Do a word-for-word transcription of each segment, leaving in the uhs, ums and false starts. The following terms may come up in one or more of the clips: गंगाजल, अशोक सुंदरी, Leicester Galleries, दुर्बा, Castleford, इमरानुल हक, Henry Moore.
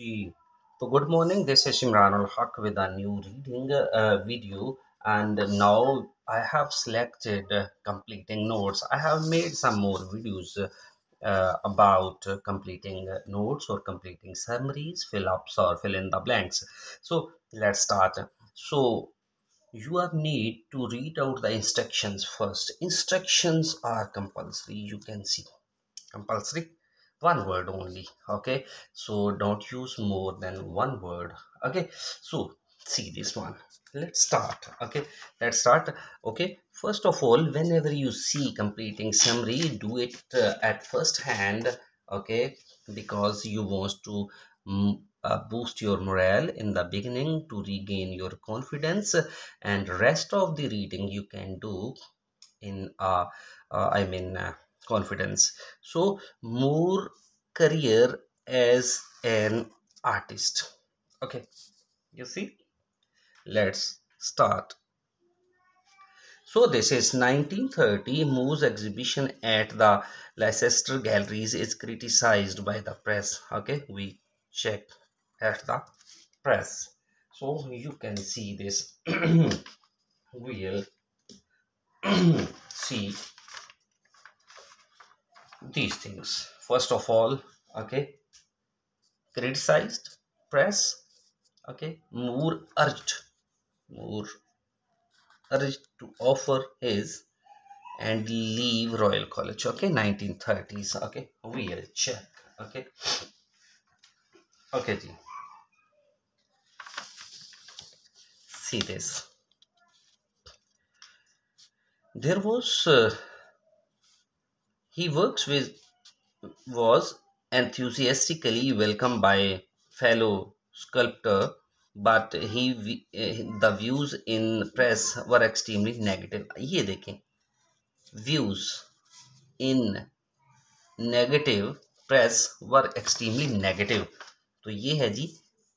जी तो good morning, this is इमरानुल हक with a new reading video and now I have selected completing notes. I have made some more videos uh, about completing notes or completing summaries, fill-ups or fill in the blanks. So let's start. So you are need to read out the instructions first. Instructions are compulsory, you can see compulsory, one word only. Okay, so don't use more than one word. Okay, so see this one. Let's start. Okay, let's start. Okay, first of all, whenever you see completing summary, do it uh, at first hand. Okay, because you want to uh, boost your morale in the beginning to regain your confidence, and rest of the reading you can do in uh, uh I mean uh, confidence. So Moore career as an artist. Okay, you see. Let's start. So this is nineteen thirty. Moore's exhibition at the Leicester Galleries is criticized by the press. Okay, we check at the press. So you can see this. We'll see these things. First of all, okay, criticized, press. Okay, Moore urged. Moore urged to offer his and leave Royal College. Okay, nineteen thirties. Okay, we'll check. Okay, okay, ji. See this. There was uh, he works with was enthusiastically welcomed by fellow sculptor, but he the views in press were extremely negative. ये देखें, views in negative press were extremely negative. तो ये है जी,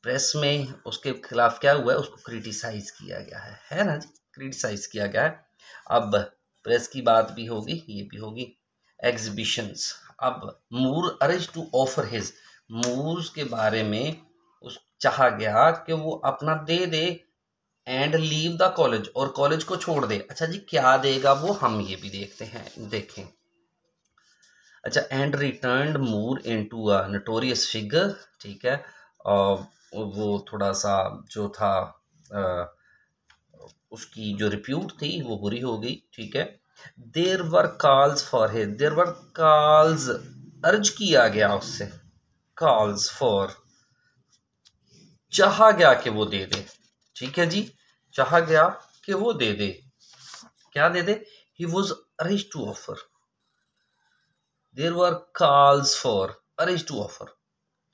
press में उसके खिलाफ क्या हुआ है, उसको क्रिटिसाइज किया गया है, है ना जी, क्रिटिसाइज किया गया है. अब प्रेस की बात भी होगी, ये भी होगी. एग्जिबिशंस, अब मूर अर्ज टू ऑफर हिज, मूर्स के बारे में उस चाहा गया कि वो अपना दे दे एंड लीव द कॉलेज, और कॉलेज को छोड़ दे. अच्छा जी, क्या देगा वो, हम ये भी देखते हैं, देखें. अच्छा, and returned Moore into a notorious figure, ठीक है. और वो थोड़ा सा जो था आ, उसकी जो रिप्यूट थी वो बुरी हो गई, ठीक है. There were calls for his, there were calls, अर्ज किया गया उससे, कॉल्स फॉर, चाहा गया कि वो दे दे, ठीक है जी, चाहा गया कि वो दे दे, क्या दे दे, he was urged to offer, there were calls for, urged to offer,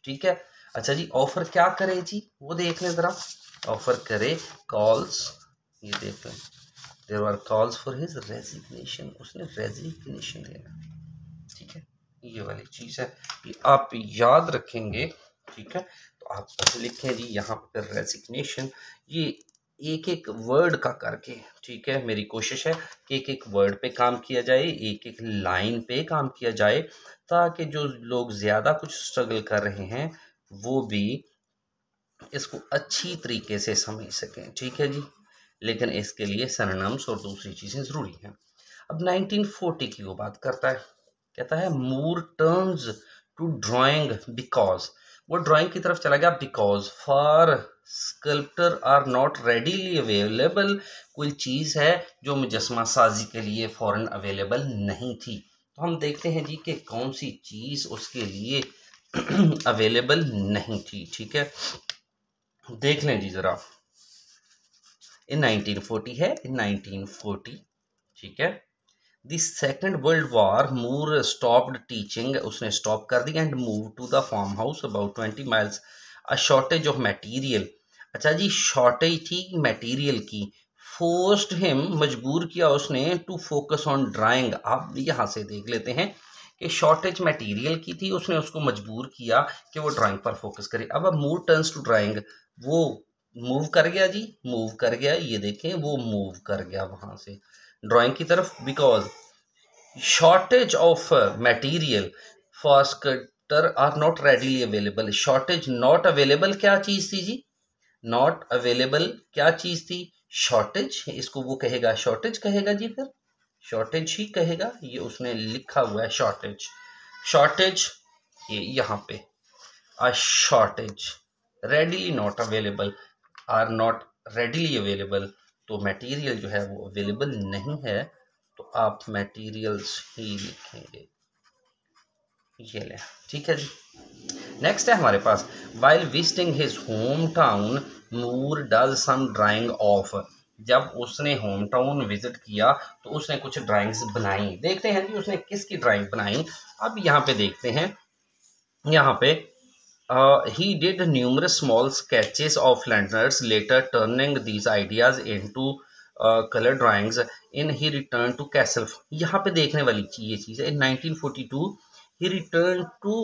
ठीक है. अच्छा जी, ऑफर क्या करे जी, वो देख लें जरा, ऑफर करे, कॉल्स, ये देख लें, there were calls for his resignation, उसने रेजिग्नेशन देना, ठीक है, ये वाली चीज है, ये आप याद रखेंगे, ठीक है. तो आप लिखें जी यहाँ पर रेजिग्नेशन, ये एक एक वर्ड का करके, ठीक है. मेरी कोशिश है कि एक एक वर्ड पे काम किया जाए, एक एक लाइन पे काम किया जाए, ताकि जो लोग ज़्यादा कुछ स्ट्रगल कर रहे हैं वो भी इसको अच्छी तरीके से समझ सकें, ठीक है जी. लेकिन इसके लिए सरनेम्स और दूसरी चीज़ें ज़रूरी हैं. अब नाइनटीन फोर्टी की वो बात करता है, कहता है Moore turns to drawing because, वो ड्राइंग की तरफ चला गया, because for sculptor are not readily available, कोई चीज़ है जो मुजस्मा साजी के लिए फ़ौरन अवेलेबल नहीं थी. तो हम देखते हैं जी कि कौन सी चीज़ उसके लिए अवेलेबल नहीं थी, ठीक है, देख लें जी ज़रा. इन नाइनटीन फोर्टी है, इन नाइनटीन फोर्टी, ठीक है. The second world war, Moore stopped teaching, उसने स्टॉप कर दी, and move to the farmhouse about twenty miles. A shortage of material, अच्छा जी, शॉर्टेज थी मटेरियल की. फोर्स्ड हिम, मजबूर किया उसने, टू फोकस ऑन ड्राइंग. आप यहाँ से देख लेते हैं कि शॉर्टेज मटेरियल की थी, उसने उसको मजबूर किया कि वो ड्राइंग पर फोकस करे. अब अब मूर टर्न्स टू ड्राइंग, वो मूव कर गया जी, मूव कर गया, ये देखें, वो मूव कर गया वहाँ से ड्राइंग की तरफ, because shortage of material for doctor are not readily available. Shortage not available क्या चीज़ थी जी, नॉट अवेलेबल क्या चीज़ थी, शॉर्टेज। इसको वो कहेगा शॉर्टेज कहेगा जी, फिर शॉर्टेज ही कहेगा, ये उसने लिखा हुआ है शॉर्टेज, शॉर्टेज ये यहाँ पे आ shortage, readily not available, are not readily available. तो मटेरियल जो है वो अवेलेबल नहीं है, तो आप मटेरियल्स ही लिखेंगे, ये ले, ठीक है जी। नेक्स्ट है हमारे पास, while visiting his hometown Moore does some drawing of. जब उसने होम टाउन विजिट किया तो उसने कुछ ड्राइंग्स बनाई। देखते हैं कि उसने किसकी ड्राइंग बनाई। अब यहाँ पे देखते हैं, यहाँ पे he did numerous small sketches of landers later turning these ideas into colour drawings in he return to Castleford. यहाँ पे देखने वाली ये चीज़ है, in nineteen forty two he return to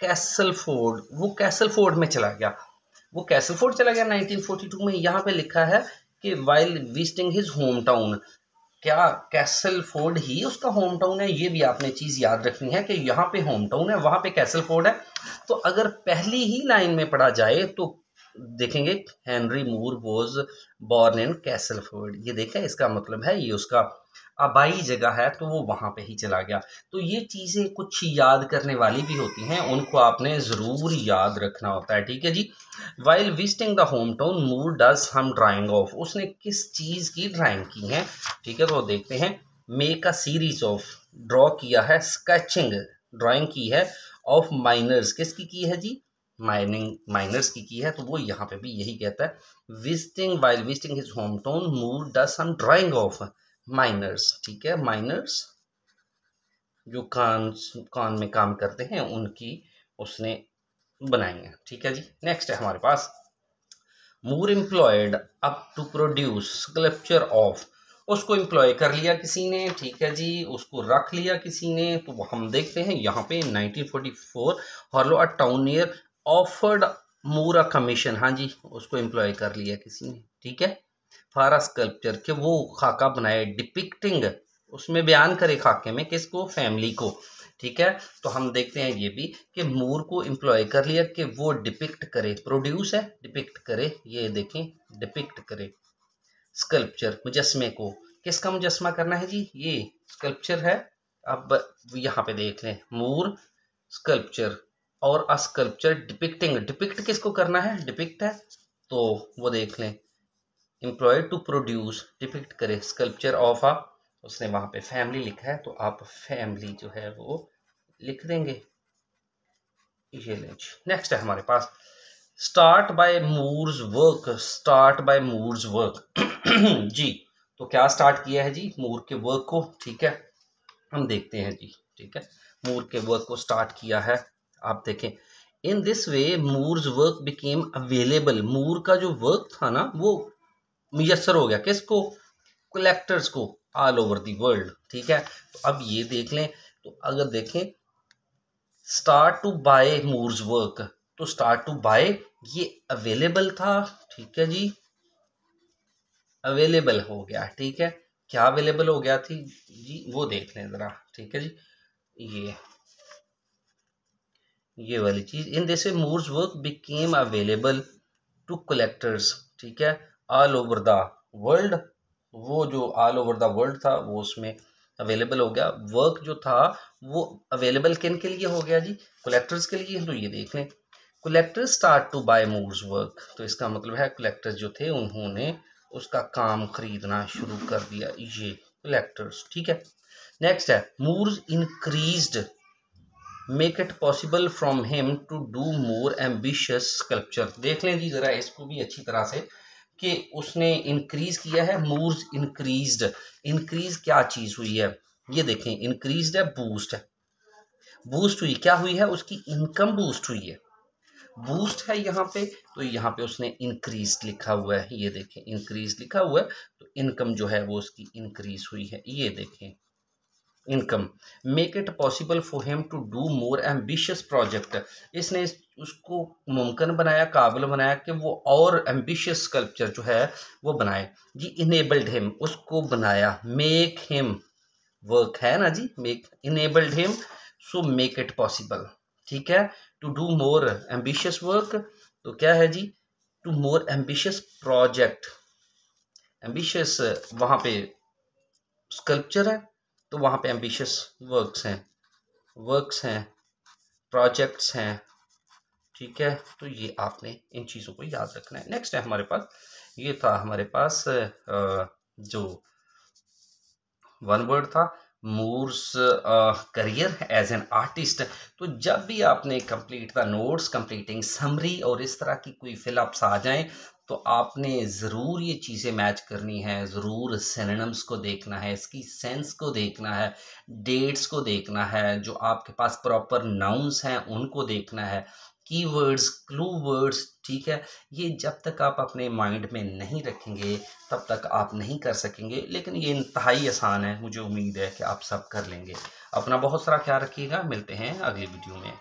Castleford, वो कैसलफोर्ड में चला गया, वो कैसलफोर्ड चला गया नाइनटीन फोर्टी टू में। यहाँ पे लिखा है कि while visiting his hometown, क्या कैसलफोर्ड ही उसका होम टाउन है? ये भी आपने चीज़ याद रखनी है कि यहाँ पे होम टाउन है, वहाँ पे कैसलफोर्ड है। तो अगर पहली ही लाइन में पढ़ा जाए तो देखेंगे Henry Moore was born in Castleford, ये देखा इसका मतलब है ये उसका आबाई जगह है, तो वो वहाँ पे ही चला गया। तो ये चीज़ें कुछ याद करने वाली भी होती हैं, उनको आपने ज़रूर याद रखना होता है, ठीक है जी। While visiting the hometown Moore does some drawing of, उसने किस चीज़ की ड्राइंग की है, ठीक है। तो देखते हैं, make a series of, draw किया है, स्केचिंग ड्राइंग की है, ऑफ माइनर्स, किसकी की है जी, माइनिंग माइनर्स की की है। तो वो यहाँ पे भी यही कहता है, visiting while visiting his hometown Moore does some drawing of miners, ठीक है। माइनर्स जो कान कान में काम करते हैं, उनकी उसने बनाई है, ठीक है जी। नेक्स्ट है हमारे पास, Moore employed up to produce sculpture of, उसको एम्प्लॉय कर लिया किसी ने, ठीक है जी, उसको रख लिया किसी ने। तो हम देखते हैं यहाँ पे nineteen forty four Harlow a town near offered Moore a commission, हाँ जी उसको एम्प्लॉय कर लिया किसी ने, ठीक है, फारा स्कल्पचर के वो खाका बनाए डिपिक्टिंग, उसमें बयान करे खाके में किसको, फैमिली को, ठीक है। तो हम देखते हैं ये भी कि मूर को एम्प्लॉय कर लिया कि वो डिपिक्ट करे, प्रोड्यूस है डिपिक्ट करे, ये देखें डिपिक्ट करे स्कल्पचर, मुजस्मे को, किसका मुजस्मा करना है जी, ये स्कल्पचर है। अब यहाँ पे देख लें, मूर स्कल्पचर और अ स्कल्पचर डिपिक्टिंग, डिपिक्ट किसको करना है, डिपिक्ट है, तो वो देख लें एम्प्लॉय टू प्रोड्यूस डिपिक्ट करे स्कल्पचर ऑफ आ, उसने वहाँ पे फैमिली लिखा है, तो आप फैमिली जो है वो लिख देंगे, ये लें। नेक्स्ट है हमारे पास, start by Moore's work, start by Moore's work जी, तो क्या स्टार्ट किया है जी, मूर के वर्क को, ठीक है। हम देखते हैं जी, ठीक है, मूर के वर्क को स्टार्ट किया है। आप देखें, in this way Moore's work became available, Moore का जो वर्क था ना वो मुयसर हो गया किसको, कलेक्टर्स को, ऑल ओवर द वर्ल्ड, ठीक है। तो अब ये देख लें, तो अगर देखें start to buy Moore's work, तो स्टार्ट टू बाय ये अवेलेबल था, ठीक है जी, अवेलेबल हो गया, ठीक है। क्या अवेलेबल हो गया थी जी, वो देख लें ज़रा, ठीक है जी, ये ये वाली चीज़, in this way Moore's work became available to collectors, ठीक है, ऑल ओवर द वर्ल्ड, वो जो ऑल ओवर द वर्ल्ड था वो उसमें अवेलेबल हो गया। वर्क जो था वो अवेलेबल किन के लिए हो गया जी, कलेक्टर्स के लिए। तो ये देख लें, collectors start to buy Moore's work, तो इसका मतलब है कलेक्टर्स जो थे उन्होंने उसका काम खरीदना शुरू कर दिया, ये कलेक्टर्स, ठीक है। नेक्स्ट है, Moore's increased make it possible from him to do more ambitious sculpture. देख लें जी ज़रा इसको भी अच्छी तरह से कि उसने इंक्रीज़ किया है, मूर्स इंक्रीज्ड, इंक्रीज क्या चीज़ हुई है, ये देखें इंक्रीज्ड है, बूस्ट है, बूस्ट हुई, क्या हुई है, उसकी इनकम बूस्ट हुई है, बूस्ट है यहाँ पे, तो यहाँ पे उसने इंक्रीज लिखा हुआ है, ये देखें इंक्रीज लिखा हुआ है, तो इनकम जो है वो उसकी इंक्रीज हुई है, ये देखें income. Make it possible for him to do more ambitious project, इसने उसको मुमकिन बनाया, काबिल बनाया कि वो और एम्बिशियस स्कल्पचर जो है वो बनाए जी, इनेबल्ड हिम, उसको बनाया, मेक हिम वर्क है ना जी, make enabled him, so make it possible, ठीक है, to do more ambitious work, तो क्या है जी, to more ambitious project. Ambitious वहाँ पे स्कल्पचर है तो वहाँ पे एम्बिशियस वर्क्स हैं, वर्क्स हैं, प्रोजेक्ट्स हैं, ठीक है। तो ये आपने इन चीज़ों को याद रखना है। नेक्स्ट है हमारे पास, ये था हमारे पास जो वन वर्ड था, Moore's career as an artist. तो जब भी आपने complete the notes, completing summary और इस तरह की कोई फिलअप्स आ जाएं तो आपने ज़रूर ये चीज़ें मैच करनी है, ज़रूर सिनोनिम्स को देखना है, इसकी सेंस को देखना है, डेट्स को देखना है, जो आपके पास प्रॉपर नाउन्स हैं उनको देखना है, कीवर्ड्स, क्लू वर्ड्स, ठीक है। ये जब तक आप अपने माइंड में नहीं रखेंगे तब तक आप नहीं कर सकेंगे, लेकिन ये इंतहाई आसान है। मुझे उम्मीद है कि आप सब कर लेंगे। अपना बहुत सारा ख्याल रखिएगा, मिलते हैं अगली वीडियो में।